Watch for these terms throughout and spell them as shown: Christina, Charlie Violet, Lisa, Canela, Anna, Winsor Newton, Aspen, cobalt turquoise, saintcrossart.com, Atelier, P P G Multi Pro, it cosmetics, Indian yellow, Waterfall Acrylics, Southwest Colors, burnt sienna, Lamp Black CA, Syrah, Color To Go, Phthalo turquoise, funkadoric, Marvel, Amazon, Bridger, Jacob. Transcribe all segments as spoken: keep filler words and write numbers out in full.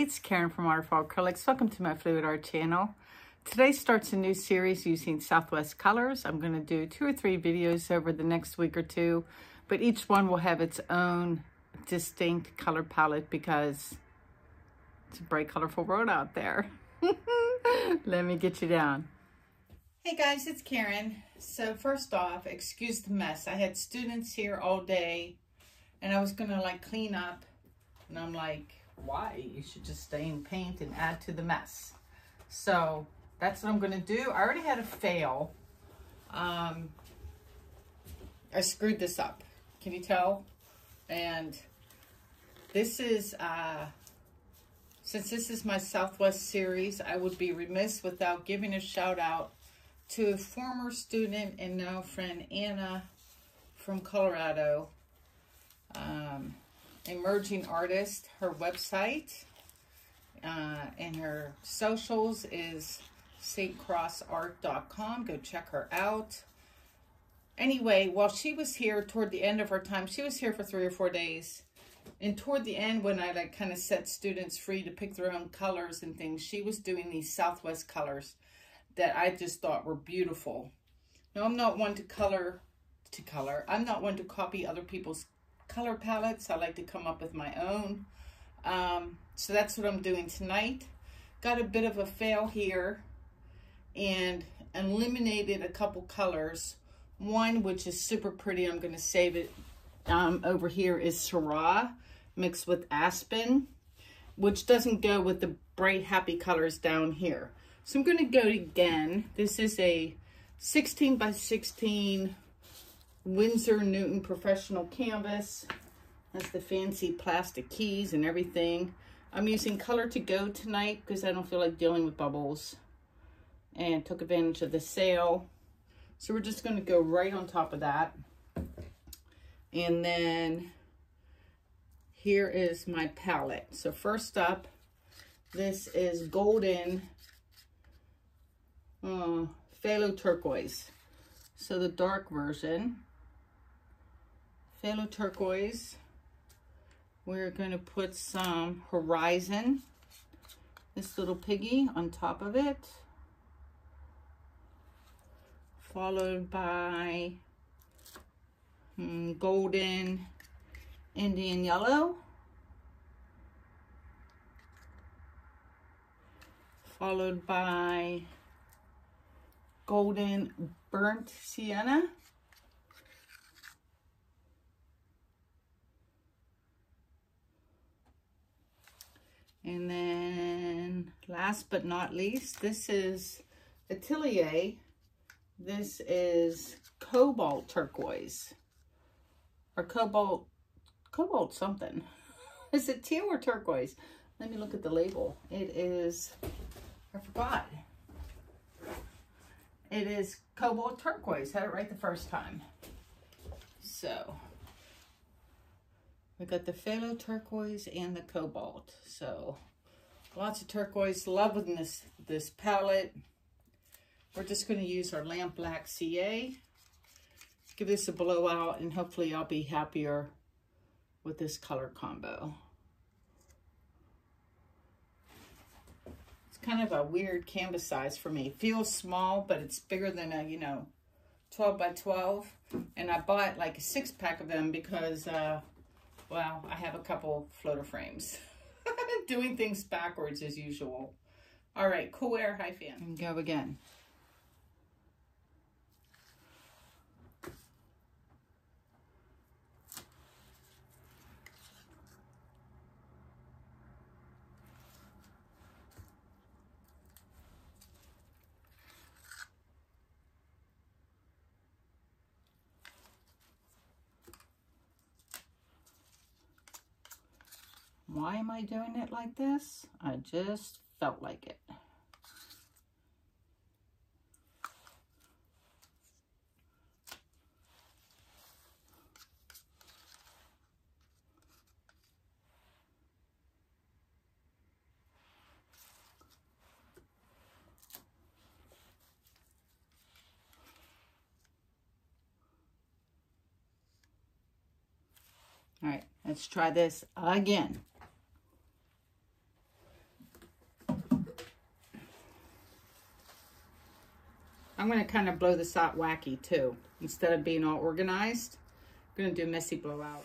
It's Karen from Waterfall Acrylics. Welcome to my Fluid Art channel. Today starts a new series using Southwest Colors. I'm going to do two or three videos over the next week or two, but each one will have its own distinct color palette because it's a bright, colorful world out there. Let me get you down. Hey guys, it's Karen. So first off, excuse the mess. I had students here all day and I was going to like clean up, and I'm like, why? You should just stay and paint and add to the mess. So that's what I'm going to do. I already had a fail. Um, I screwed this up. Can you tell? And this is, uh, since this is my Southwest series, I would be remiss without giving a shout out to a former student and now friend Anna from Colorado. Um, emerging artist. Her website uh, and her socials is saint cross art dot com. Go check her out. Anyway, while she was here toward the end of her time, she was here for three or four days. And toward the end, when I like kind of set students free to pick their own colors and things, she was doing these Southwest colors that I just thought were beautiful. Now, I'm not one to color to color. I'm not one to copy other people's color palettes. I like to come up with my own. Um, so that's what I'm doing tonight. Got a bit of a fail here and eliminated a couple colors. One, which is super pretty, I'm going to save it. Um, over here is Syrah mixed with Aspen, which doesn't go with the bright, happy colors down here. So I'm going to go again. This is a sixteen by sixteen Winsor Newton professional canvas. That's the fancy plastic keys and everything. I'm using Color to Go tonight because I don't feel like dealing with bubbles, and took advantage of the sale. So we're just going to go right on top of that. And then here is my palette. So first up, this is golden uh, phthalo turquoise. So the dark version. Phthalo turquoise. We're going to put some Horizon, this little piggy, on top of it, followed by hmm, golden Indian yellow, followed by golden burnt sienna, and then last but not least, this is Atelier. This is cobalt turquoise, or cobalt cobalt something. Is it teal or turquoise? Let me look at the label. It is, I forgot. It is cobalt turquoise. Had it right the first time. So we got the phthalo turquoise and the cobalt. So lots of turquoise. Loving this this palette. We're just going to use our Lamp Black C A. Give this a blowout, and hopefully I'll be happier with this color combo. Kind of a weird canvas size for me. It feels small, but it's bigger than a, you know, twelve by twelve. And I bought like a six pack of them because, uh, well, I have a couple floater frames. Doing things backwards as usual. All right, cool air, hi fan. And go again. Why am I doing it like this? I just felt like it. All right, let's try this again. I'm going to kind of blow this out wacky too. Instead of being all organized, I'm going to do messy blowout.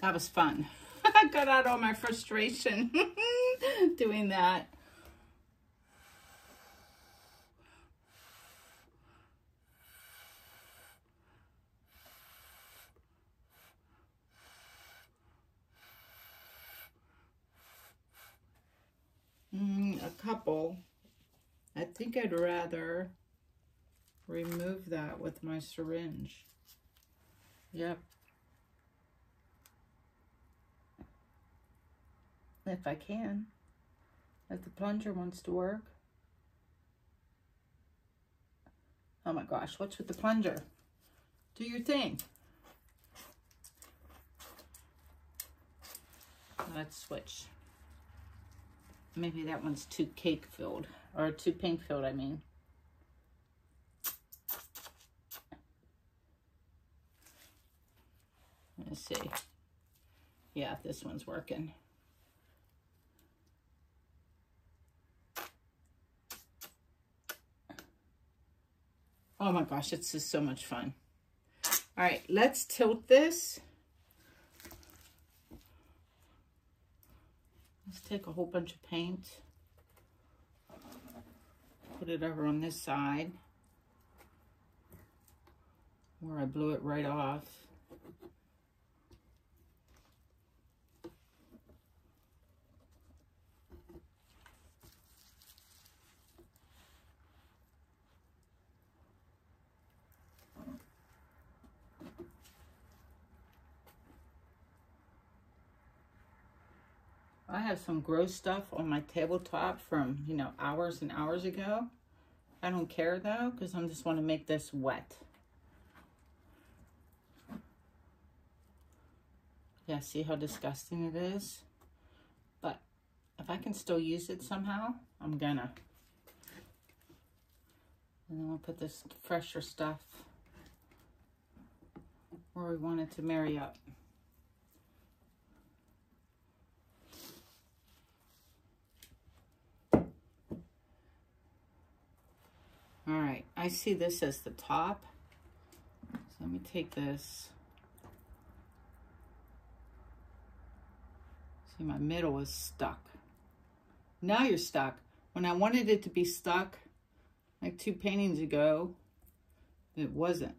That was fun. I got out all my frustration doing that. Mm, a couple. I think I'd rather remove that with my syringe. Yep. If I can, if the plunger wants to work. Oh my gosh, what's with the plunger? Do your thing. Let's switch. Maybe that one's too cake filled, or too pink filled, I mean. Let's see. Yeah, this one's working. Oh my gosh, it's just so much fun. All right, let's tilt this. Let's take a whole bunch of paint. Put it over on this side, where I blew it right off. I have some gross stuff on my tabletop from, you know, hours and hours ago. I don't care though, because I just want to make this wet. Yeah, see how disgusting it is? But if I can still use it somehow, I'm gonna. And then we'll put this fresher stuff where we want it to marry up. All right, I see this as the top. So let me take this. See, my middle is stuck. Now you're stuck. When I wanted it to be stuck, like two paintings ago, it wasn't.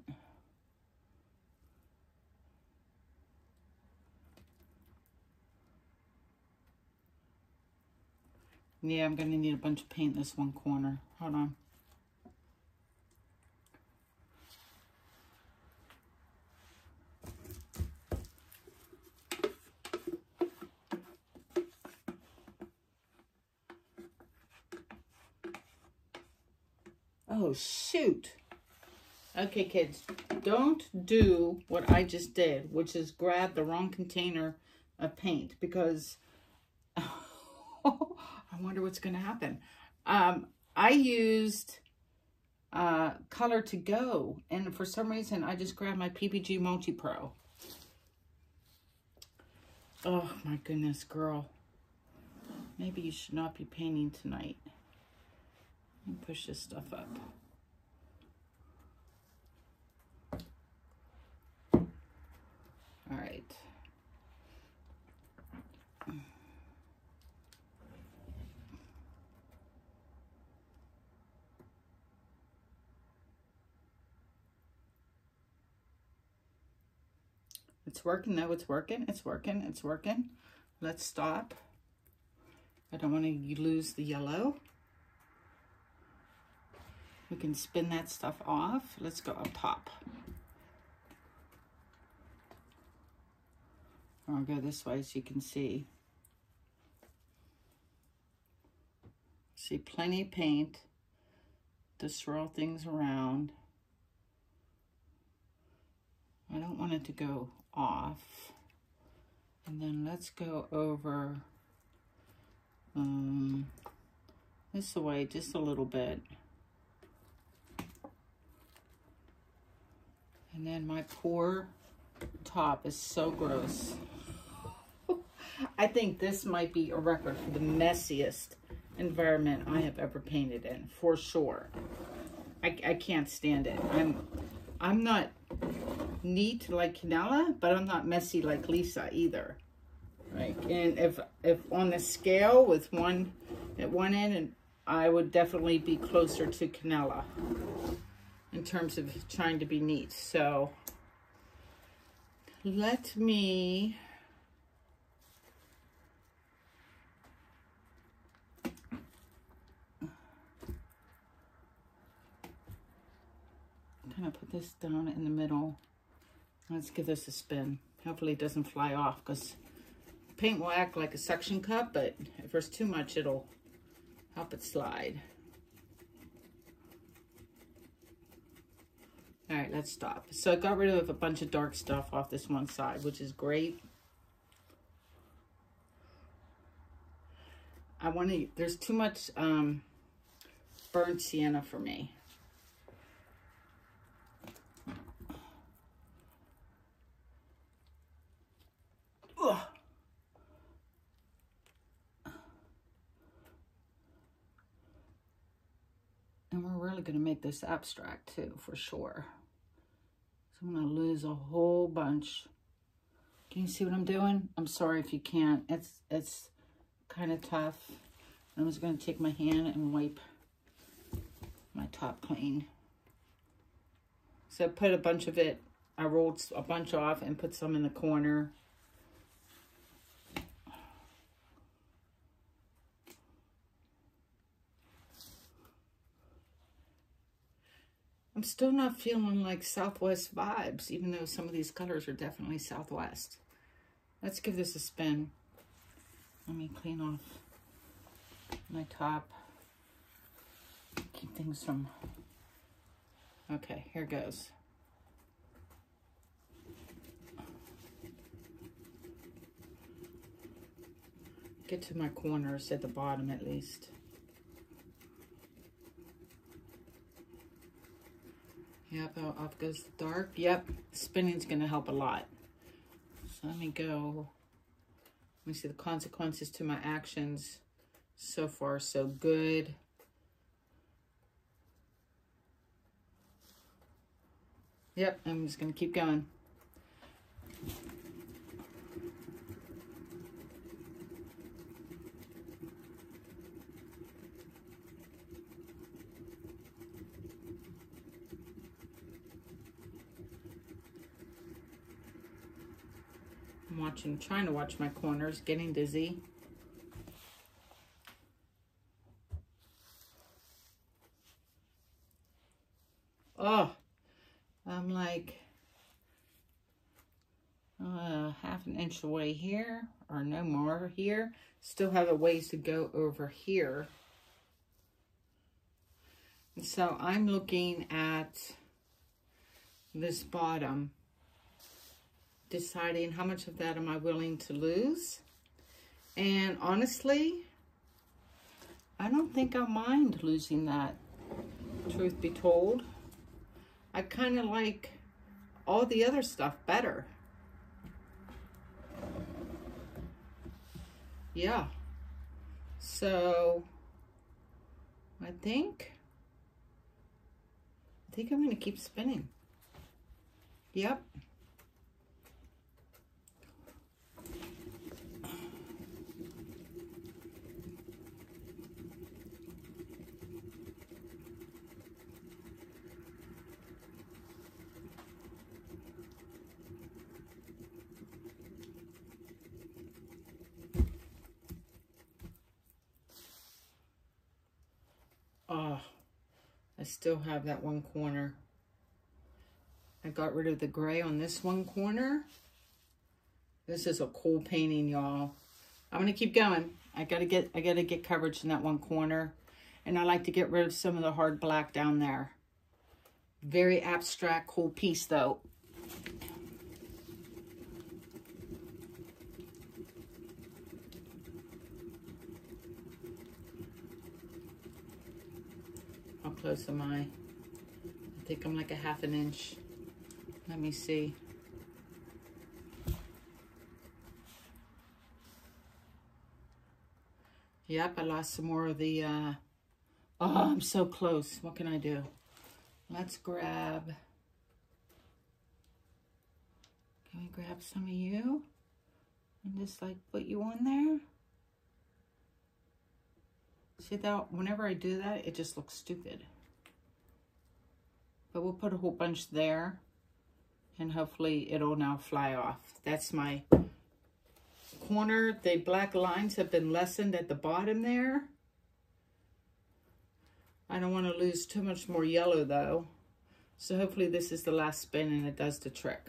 Yeah, I'm gonna need a bunch of paint in this one corner. Hold on. Oh, shoot. Okay, kids, don't do what I just did, which is grab the wrong container of paint, because I wonder what's going to happen. Um, I used uh, Color to Go, and for some reason, I just grabbed my P P G Multi Pro. Oh, my goodness, girl. Maybe you should not be painting tonight. And push this stuff up. All right. It's working though, it's working, it's working, it's working. Let's stop. I don't want to lose the yellow. We can spin that stuff off. Let's go up top. I'll go this way so you can see. See, plenty of paint to swirl things around. I don't want it to go off. And then let's go over um, this way just a little bit. And then my poor top is so gross. I think this might be a record for the messiest environment I have ever painted in, for sure. I, I can't stand it. I'm, I'm not neat like Canela, but I'm not messy like Lisa either. Like, and if if on the scale with one at one end, and I would definitely be closer to Canela in terms of trying to be neat. So let me kind of put this down in the middle. Let's give this a spin. Hopefully it doesn't fly off, because paint will act like a suction cup, but if there's too much, it'll help it slide. All right, let's stop. So I got rid of a bunch of dark stuff off this one side, which is great. I want to, there's too much um, burnt sienna for me. And we're really going to make this abstract too, for sure. So I'm going to lose a whole bunch. Can you see what I'm doing? I'm sorry if you can't. It's it's kind of tough. I'm just going to take my hand and wipe my top clean. So I put a bunch of it. I rolled a bunch off and put some in the corner. I'm still not feeling like Southwest vibes, even though some of these colors are definitely Southwest. Let's give this a spin. Let me clean off my top. Keep things from... Okay, here goes. Get to my corners at the bottom at least. Yep, off goes the dark. Yep, spinning's gonna help a lot. So let me go, let me see the consequences to my actions. So far, so good. Yep, I'm just gonna keep going. Watching, trying to watch my corners, getting dizzy. Oh, I'm like uh, half an inch away here, or no more here. Still have a ways to go over here. And so I'm looking at this bottom, deciding how much of that am I willing to lose. And honestly, I don't think I mind losing that, truth be told. I kind of like all the other stuff better. Yeah. So, I think, I think I'm going to keep spinning. Yep. I still have that one corner. I got rid of the gray on this one corner. This is a cool painting, y'all. I'm gonna keep going. I gotta get I gotta get coverage in that one corner. And I like to get rid of some of the hard black down there. Very abstract, cool piece though. How close am I? I think I'm like a half an inch. Let me see. Yep, I lost some more of the, uh, oh, I'm so close. What can I do? Let's grab, can we grab some of you and just like put you on there? See that, whenever I do that, it just looks stupid. But we'll put a whole bunch there and hopefully it'll now fly off. That's my corner. The black lines have been lessened at the bottom there. I don't want to lose too much more yellow though. So hopefully this is the last spin and it does the trick.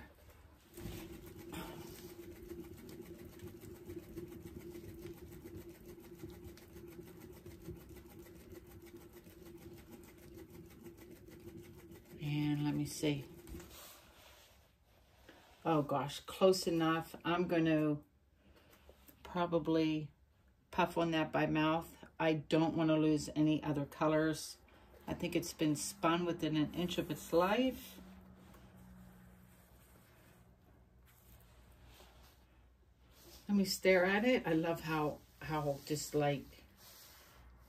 And let me see. Oh gosh, close enough. I'm going to probably puff on that by mouth. I don't want to lose any other colors. I think it's been spun within an inch of its life. Let me stare at it. I love how, how just like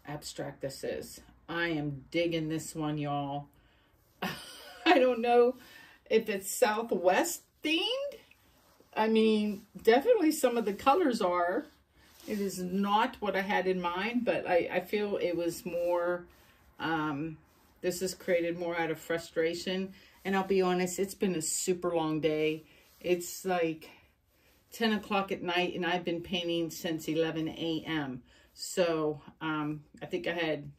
abstract this is. I am digging this one, y'all. I don't know if it's Southwest themed. I mean, definitely some of the colors are. It is not what I had in mind, but I, I feel it was more, um, this is created more out of frustration. And I'll be honest, it's been a super long day. It's like ten o'clock at night and I've been painting since eleven A M So um, I think I had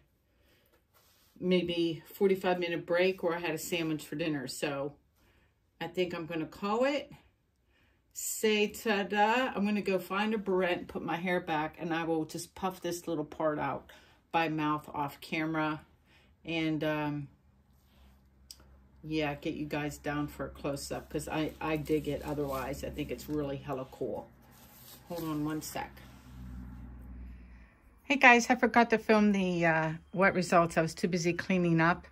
maybe forty-five minute break where I had a sandwich for dinner. So I think I'm gonna call it. Say ta-da. I'm going to go find a barrette, put my hair back, and I will just puff this little part out by mouth off camera. And, um, yeah, get you guys down for a close-up because I, I dig it otherwise. I think it's really hella cool. Hold on one sec. Hey, guys. I forgot to film the uh, wet results. I was too busy cleaning up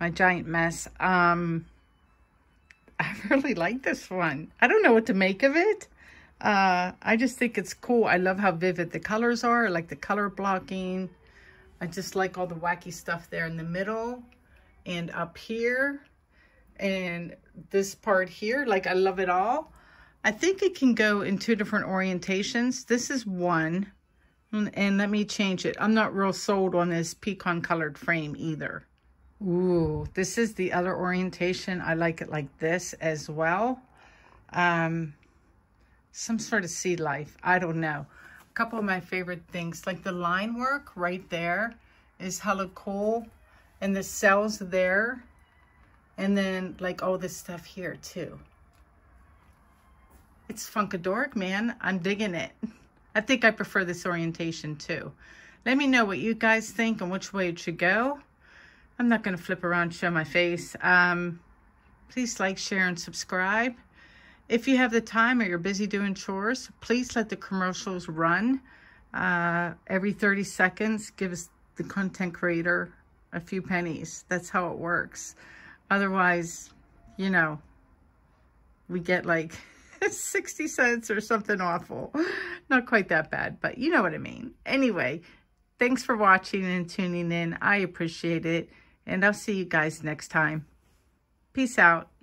my giant mess. Um... I really like this one. I don't know what to make of it. Uh, I just think it's cool. I love how vivid the colors are. I like the color blocking. I just like all the wacky stuff there in the middle and up here. And this part here, like I love it all. I think it can go in two different orientations. This is one. And let me change it. I'm not real sold on this pecan colored frame either. Ooh, this is the other orientation. I like it like this as well. Um, some sort of sea life. I don't know. A couple of my favorite things, like the line work right there is hella cool. And the cells there. And then like all this stuff here too. It's funkadoric, man. I'm digging it. I think I prefer this orientation too. Let me know what you guys think and which way it should go. I'm not going to flip around and show my face. Um, please like, share, and subscribe. If you have the time or you're busy doing chores, please let the commercials run. Uh, every thirty seconds, give us the content creator a few pennies. That's how it works. Otherwise, you know, we get like sixty cents or something awful. Not quite that bad, but you know what I mean. Anyway, thanks for watching and tuning in. I appreciate it. And I'll see you guys next time. Peace out.